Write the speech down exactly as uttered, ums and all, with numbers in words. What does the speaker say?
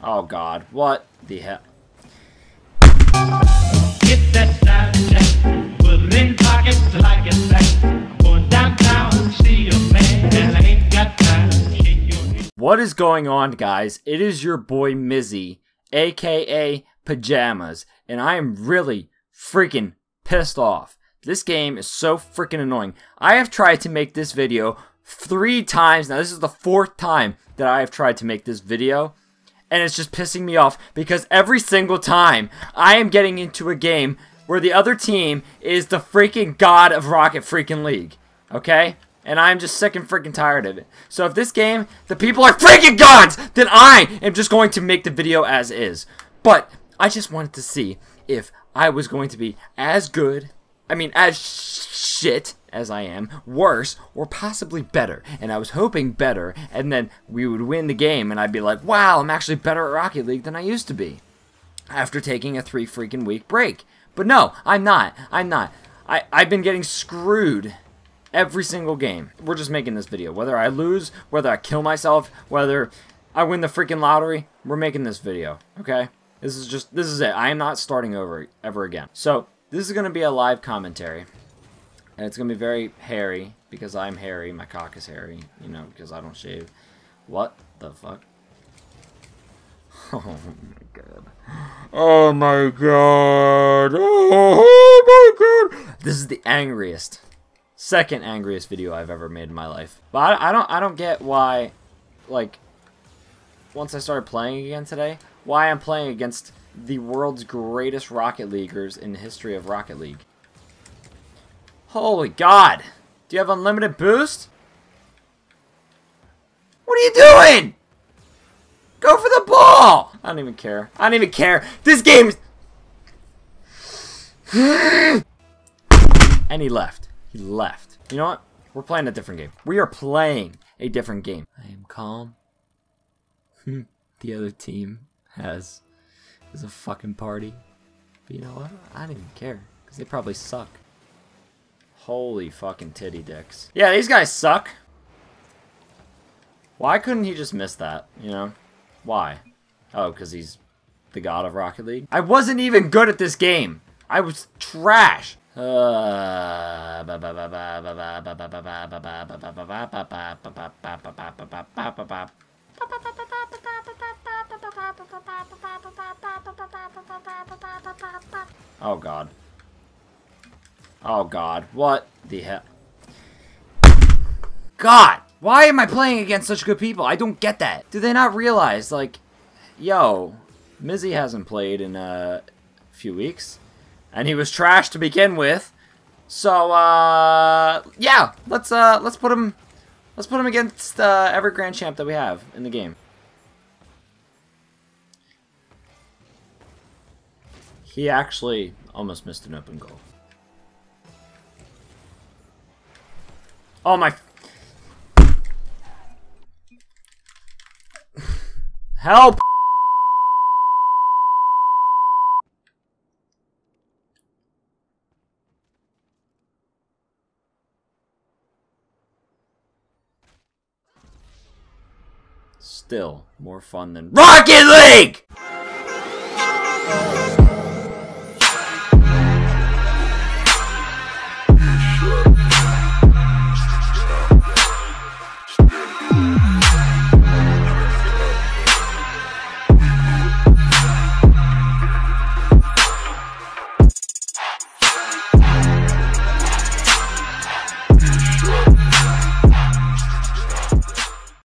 Oh god, what the hell? Get that down check, put it in pockets till I get back. Going downtown, see your man, and I ain't got time to shake your head. What is going on, guys? It is your boy Mizzy, aka Pajamas, and I am really freaking pissed off. This game is so freaking annoying. I have tried to make this video three times now. This is the fourth time that I have tried to make this video. And it's just pissing me off because every single time I am getting into a game where the other team is the freaking god of Rocket freaking League. Okay? And I'm just sick and freaking tired of it. So if this game, the people are freaking gods, then I am just going to make the video as is. But I just wanted to see if I was going to be as good, I mean as shit as I am, worse, or possibly better. And I was hoping better, and then we would win the game, and I'd be like, wow, I'm actually better at Rocket League than I used to be after taking a three freaking week break. But no, I'm not. I'm not. I, I've been getting screwed every single game. We're just making this video. Whether I lose, whether I kill myself, whether I win the freaking lottery, we're making this video, okay? This is just, this is it. I am not starting over ever again. So, this is going to be a live commentary. And it's going to be very hairy, because I'm hairy, my cock is hairy, you know, because I don't shave. What the fuck? Oh my god. Oh my god. Oh my god. This is the angriest, second angriest video I've ever made in my life. But I don't, I don't get why, like, once I started playing again today, why I'm playing against the world's greatest Rocket Leaguers in the history of Rocket League. Holy god! Do you have unlimited boost? What are you doing? Go for the ball! I don't even care. I don't even care. This game is... And he left. He left. You know what? We're playing a different game. We are playing a different game. I am calm. The other team has... is a fucking party. But you know what? I don't even care. Because they probably suck. Holy fucking titty dicks. Yeah, these guys suck. Why couldn't he just miss that, you know? Why? Oh, because he's the god of Rocket League? I wasn't even good at this game. I was trash. Uh... Oh, God. Oh god, what the hell? God! Why am I playing against such good people? I don't get that. Do they not realize, like, yo, Mizzy hasn't played in a few weeks, and he was trash to begin with. So, uh, yeah, let's uh, let's put him, let's put him against uh, every grand champ that we have in the game. He actually almost missed an open goal. Oh my... Help! Still more fun than Rocket League!